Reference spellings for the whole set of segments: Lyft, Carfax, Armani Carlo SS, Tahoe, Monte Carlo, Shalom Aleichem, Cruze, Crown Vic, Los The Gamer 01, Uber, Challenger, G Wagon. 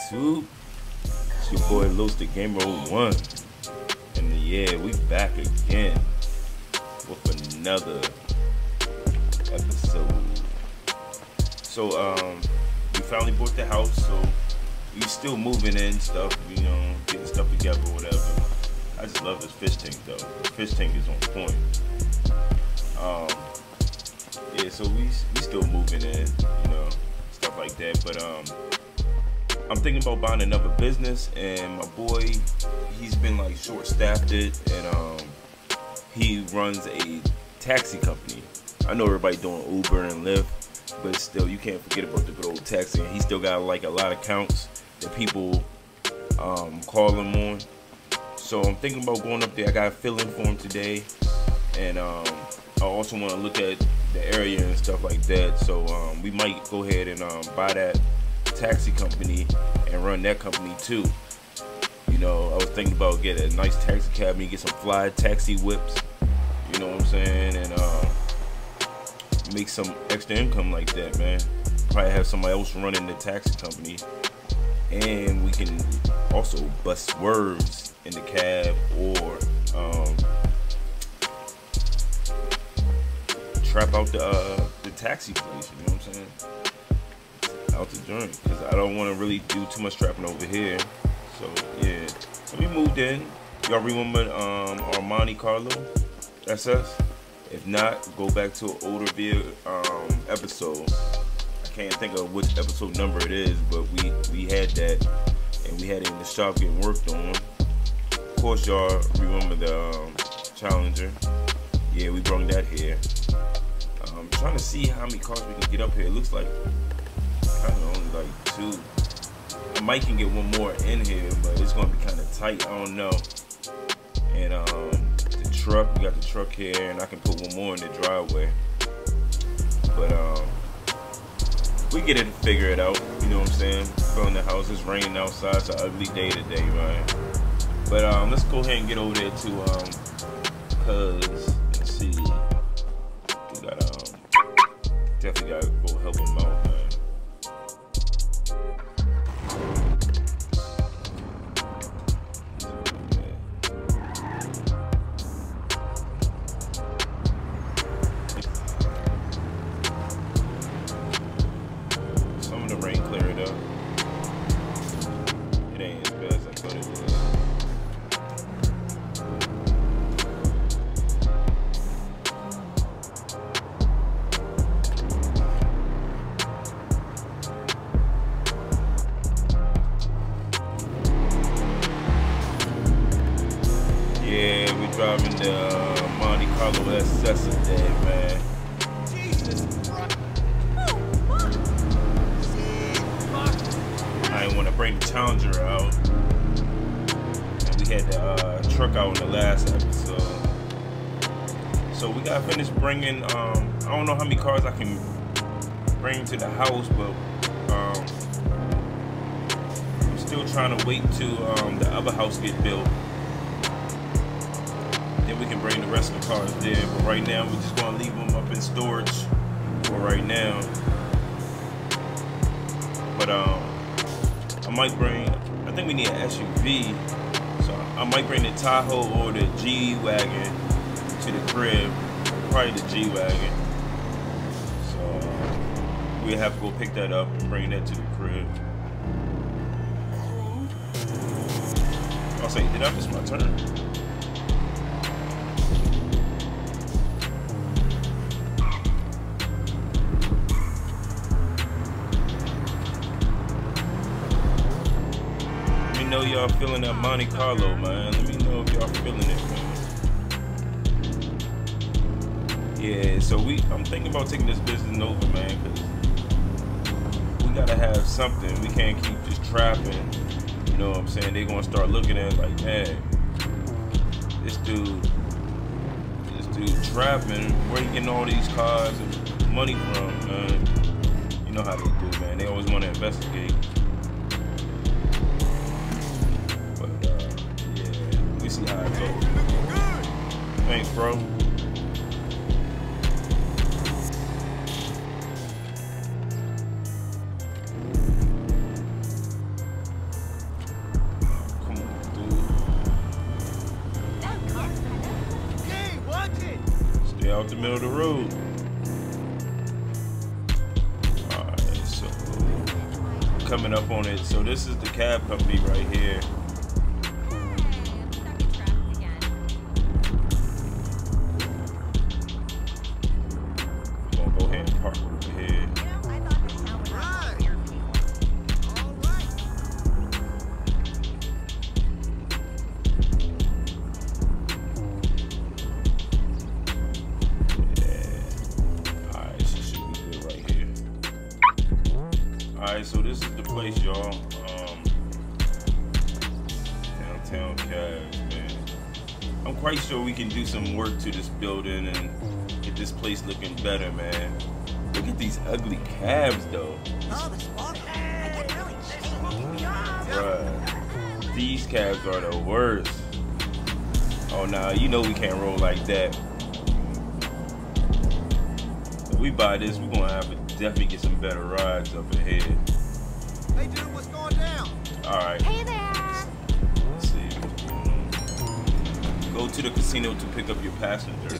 YouTube, it's your boy Loose the Gamer 01, and yeah, we back again with another episode. So we finally bought the house, so we still moving in stuff, you know, getting stuff together, whatever. I just love this fish tank though. The fish tank is on point. Yeah, so we still moving in, you know, stuff like that. But I'm thinking about buying another business, and my boy, he's been like short-staffed it, and he runs a taxi company. I know everybody doing Uber and Lyft, but still, you can't forget about the good old taxi. And he still got like a lot of accounts that people call him on. So I'm thinking about going up there. I got a fill-in for him today, and I also want to look at the area and stuff like that. So we might go ahead and buy that taxi company and run that company too. You know, I was thinking about getting a nice taxi cab and get some fly taxi whips. You know what I'm saying? And make some extra income like that, man. Probably have somebody else running the taxi company, and we can also bust swerves in the cab or trap out the taxi place, you know what I'm saying? Out the joint, because I don't want to really do too much trapping over here. So yeah, so we moved in. Y'all remember Armani Carlo SS? If not, go back to an older video episode. I can't think of which episode number it is, but we had that, and we had it in the shop getting worked on. Of course, y'all remember the Challenger. Yeah, we brought that here. I'm trying to see how many cars we can get up here. It looks like, I don't know, like two. I might can get one more in here, but it's gonna be kind of tight. I don't know. And the truck, we got the truck here, and I can put one more in the driveway. But we get it to figure it out. You know what I'm saying? We're in the house. It's raining outside. It's an ugly day today, right? But let's go ahead and get over there too, cause let's see. Definitely gotta go help him out, man. Some of the rain cleared up. It ain't as bad as I thought it was. Driving the Monte Carlo SS today, man. Jesus Christ. Oh, fuck. I didn't want to bring the Challenger out. And we had the truck out in the last episode. So we got to finish bringing, I don't know how many cars I can bring to the house, but I'm still trying to wait till the other house get built. Then we can bring the rest of the cars there, but right now we're just gonna leave them up in storage for right now. But I might bring, I think we need an SUV, so I might bring the Tahoe or the G Wagon to the crib, probably the G Wagon. So we have to go pick that up and bring that to the crib. I'll say, did I miss my turn? Let me know y'all feeling that Monte Carlo, man. Let me know if y'all feeling it, man. Yeah, so I'm thinking about taking this business over, man, because we gotta have something. We can't keep just trapping. You know what I'm saying? They're gonna start looking at it like, hey, this dude trapping. Where you getting all these cars and money from, man? You know how they do, man. They always wanna investigate. Thanks, bro. Stay off the middle of the road. Alright, so coming up on it. So this is the cab company right here. Alright, so this is the place, y'all. Downtown Cavs, man. I'm quite sure we can do some work to this building and get this place looking better, man. Look at these ugly cabs, though. Oh, this water. I can really change. Bruh, these cabs are the worst. Oh, nah, you know we can't roll like that. If we buy this, we're gonna have a definitely get some better rides up ahead. Hey dude, what's going down? Alright. Hey there! Let's see what's going on. Go to the casino to pick up your passenger.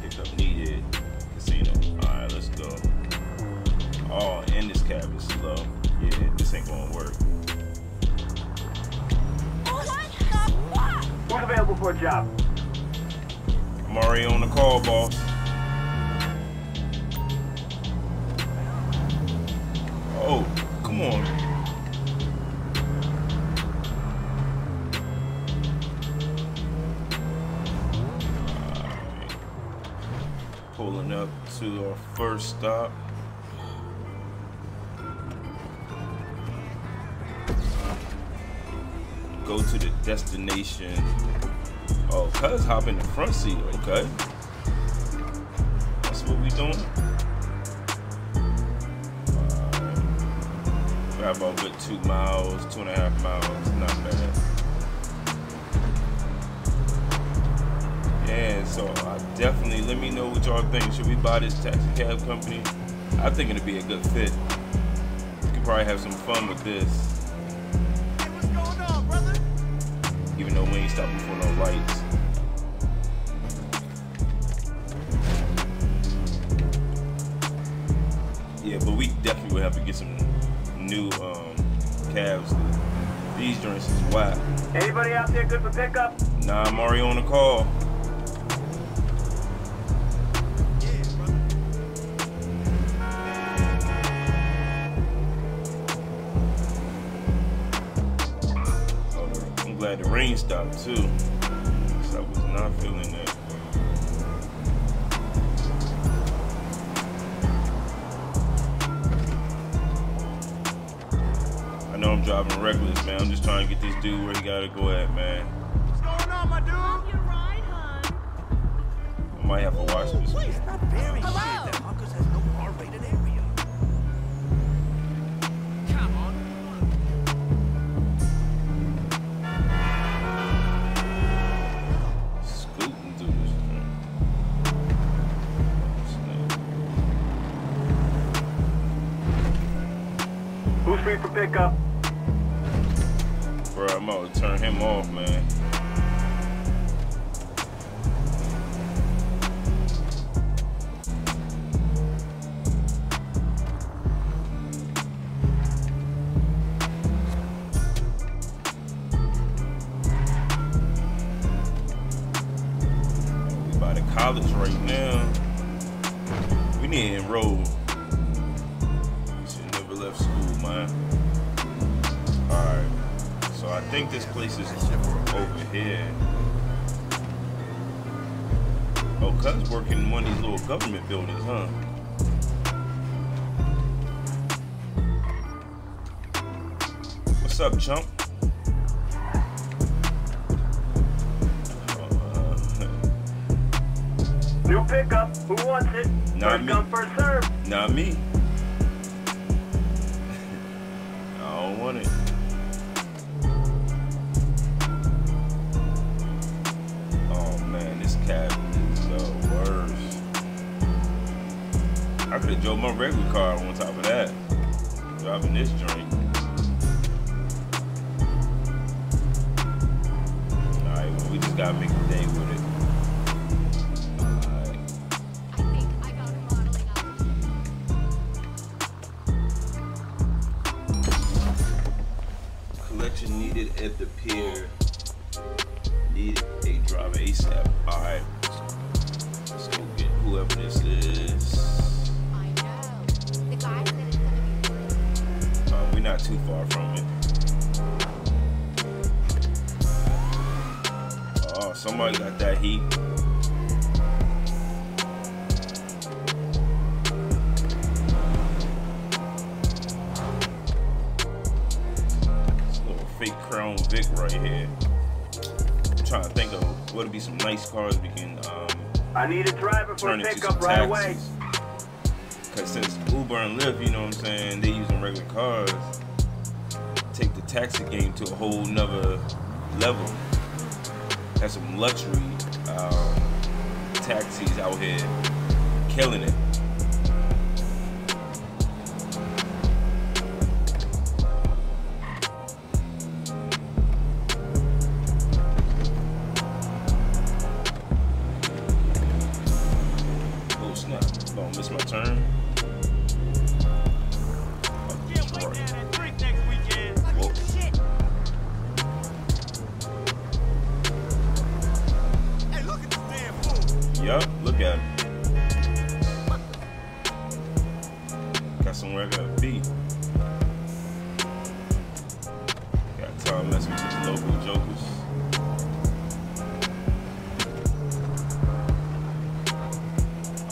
Pick up needed. Casino. Alright, let's go. Oh, and this cab is slow. Yeah, this ain't gonna work. What the fuck? Who's available for a job? I'm already on the call, boss. Oh, come on. Right. Pulling up to our first stop. Go to the destination. Oh, cuz hop in the front seat, okay. That's what we doing. About good 2 miles, 2.5 miles, not bad. Yeah, so I definitely, let me know what y'all think. Should we buy this taxi cab company? I think it'll be a good fit. We could probably have some fun with this. Hey, what's going on, brother? Even though we ain't stopping for no lights. Yeah, but we definitely would have to get some new cabs. These joints is wild. Anybody out there good for pickup? Nah, I'm already on the call. Yeah, brother. Oh, I'm glad the rain stopped too. I was not feeling that. I'm driving reckless, man. I'm just trying to get this dude where he gotta go at, man. What's going on, my dude? I might have to watch this. Wait, it's not very shit. That Marcus has no R-rated area. Come on. Scooting through this thing. Who's free for pickup? Bro, I'm about to turn him off, man. We by the college right now. We need to enroll. Should never left school, man. All right. So I think this place is over here. Oh, cuz working in one of these little government buildings, huh? What's up, chump? New pickup, who wants it? Not me. First come, first serve. Not me. I don't want it. I could have drove my regular car on top of that. Driving this joint. Alright, well, we just gotta make a day with it. summer, got that heat. Little fake Crown Vic right here. I'm trying to think of what would be some nice cars we can I need a driver for a pickup right away. Cause since Uber and Lyft, you know what I'm saying, they using regular cars. Take the taxi game to a whole nother level. Have some luxury taxis out here killing it. Oh snap, don't miss my turn. Yup, look at him. Got somewhere I gotta be. Got time messing with the local jokers.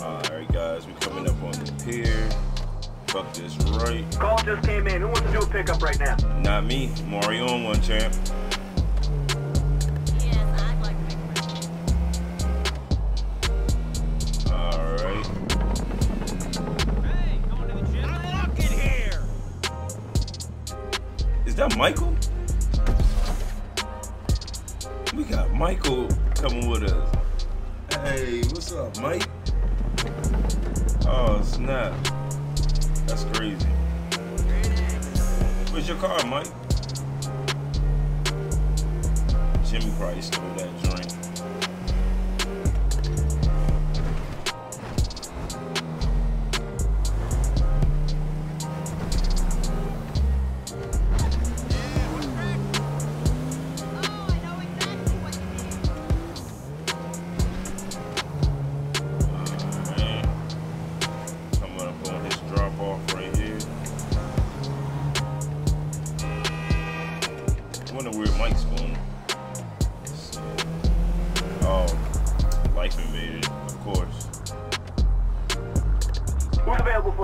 Alright guys, we're coming up on the pier. Fuck this right. Call just came in. Who wants to do a pickup right now? Not me. Mario on one, champ. Is that Michael? We got Michael coming with us. Hey, what's up, Mike? Oh, snap. That's crazy. Where's your car, Mike? Jimmy probably stole that for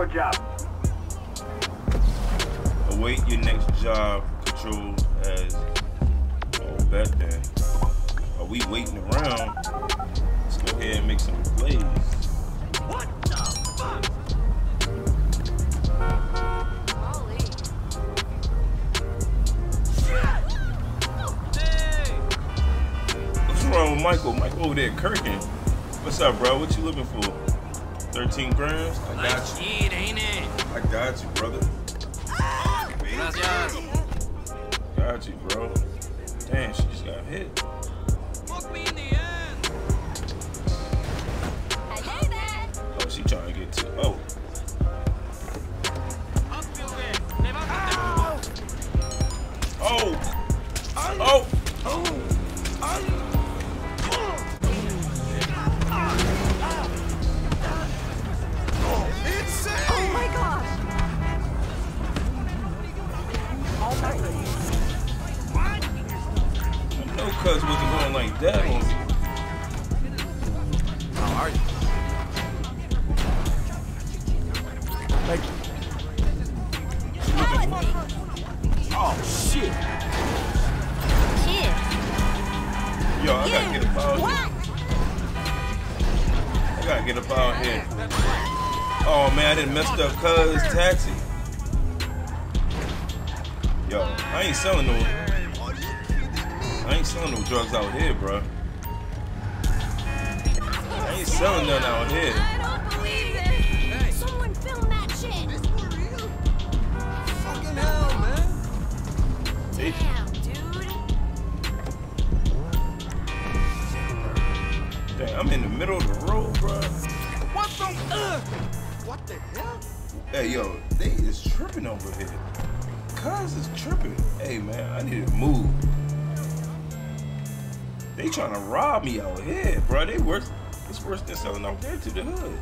a job. Await your next job controlled as all back then. Are we waiting around? Let's go ahead and make some plays. What the fuck? Holy. What's wrong with Michael? Michael over there kirking. What's up, bro? What you looking for? 13 grams? I got you. Shit, ain't it? I got you, brother. Got you, bro. Damn, she just got hit. Fuck me in the end. Oh, she trying to get to. Oh. Oh. Oh. Oh. Cuz wasn't going like that on me. How are you? Thank you. Oh shit. Shit. Yo, I gotta get up out here. I gotta get up out here. Oh man, I didn't mess up cuz taxi. Yo, I ain't selling no. I ain't selling no drugs out here, bro. I ain't selling none out here. I don't believe it. Someone film that shit. Is this real? Fucking hell, man. Damn, dude. Damn, I'm in the middle of the road, bro. What the? What the hell? Hey, yo, they is tripping over here. Cuz is tripping. Hey, man, I need to move. They trying to rob me out here, bro. They worse. It's worse than selling out there to the hood.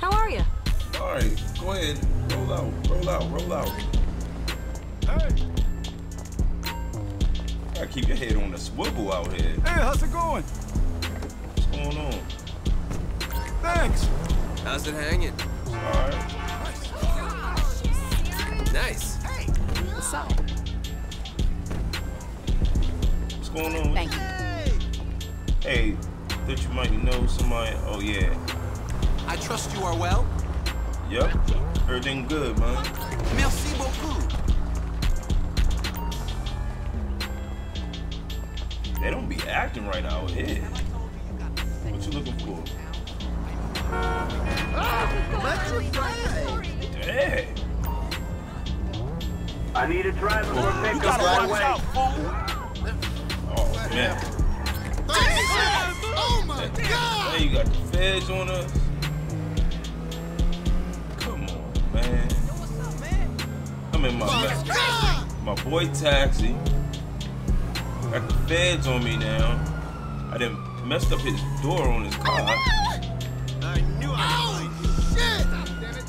How are you? All right, go ahead. Roll out. Roll out. Roll out. Hey. Gotta keep your head on the swivel out here. Hey, how's it going? What's going on? Thanks. How's it hanging? All right. Nice. Hey, what's up? What's going on? Thank you. Hey, thought you might know somebody. Oh, yeah. I trust you are well. Yep. Everything good, man. Merci beaucoup. They don't be acting right out here. What you looking for? Dang. I need a driver for a pickup right away. Oh, man. Oh, my God. Hey, you got the feds on us. Come on, man. I'm in my boy taxi. Got the feds on me now. I done messed up his door on his car. I knew I was shit! Damn it.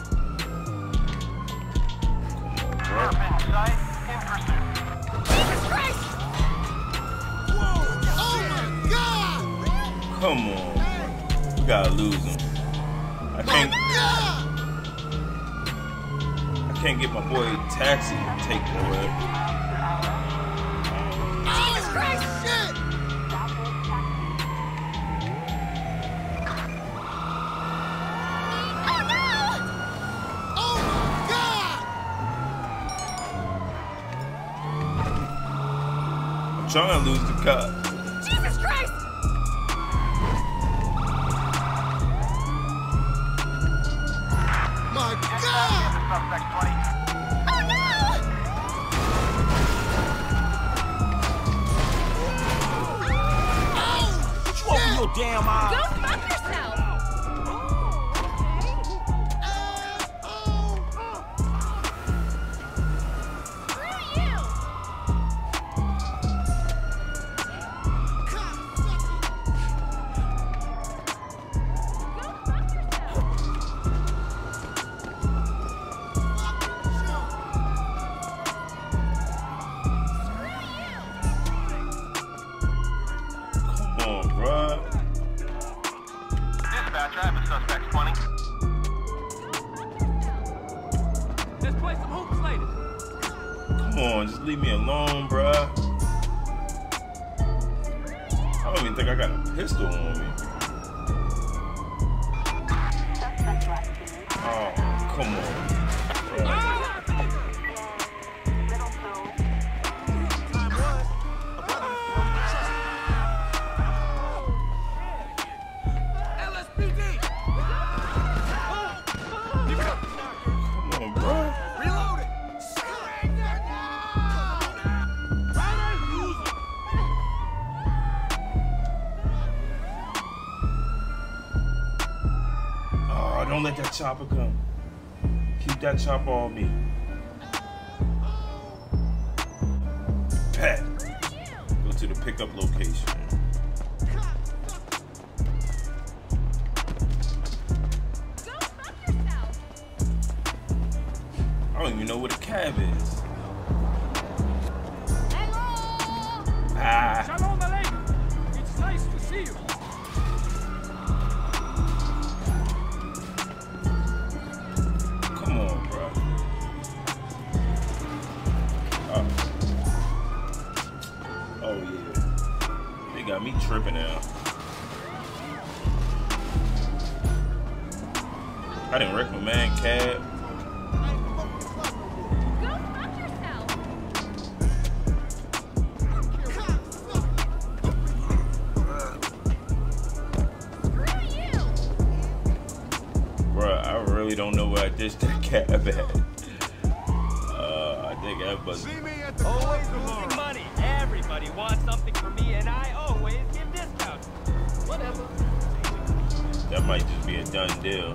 Jesus Christ! Whoa! Oh my God! Come on. We gotta lose him. I can't get my boy a taxi and take nowhere. Trying to lose the cop. Jesus Christ! My God! Oh no! Oh! What you open your damn eyes? Go fuck yourself! Don't let that chopper come. Keep that chopper on me. Pat. Go to the pickup location. Go fuck yourself. I don't even know what a cab is. Hello. Ah. Shalom Aleichem. It's nice to see you. Me tripping out. I didn't wreck my man cab. Go fuck yourself. Screw you. Bruh, I really don't know where I ditched that cab at. I think I was. See me at the always losing money. Everybody wants something from me, and I always give discounts. Whatever. That might just be a done deal.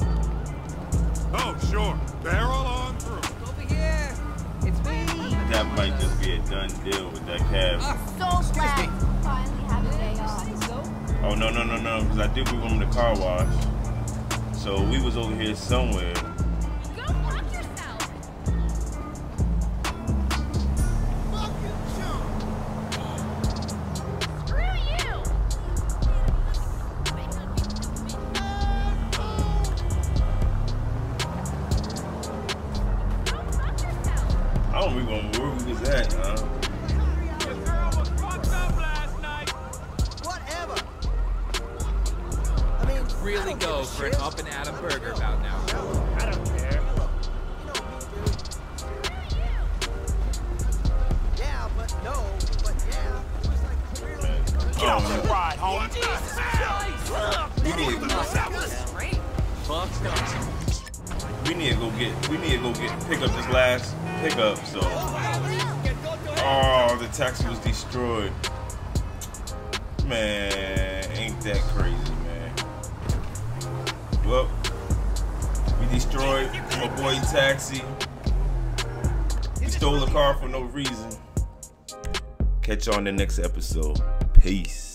Oh, sure. Barrel on through. Over here. It's me. That might just be a done deal with that cab. I'm so glad you finally have a day off. Oh, no. Because I did move him to the car wash. So we was over here somewhere. on me when where we was at, Really go for an up and out of burger about now. I don't care. Yeah, but no, but yeah. It was like clearly. Get off the ride, homie. Jesus Christ! That was straight. Fuck. We need to go get pick up this last pickup. So. Oh, the taxi was destroyed. Man, ain't that crazy? Well, we destroyed my boy Taxi. We stole the car for no reason. Catch y'all in the next episode. Peace.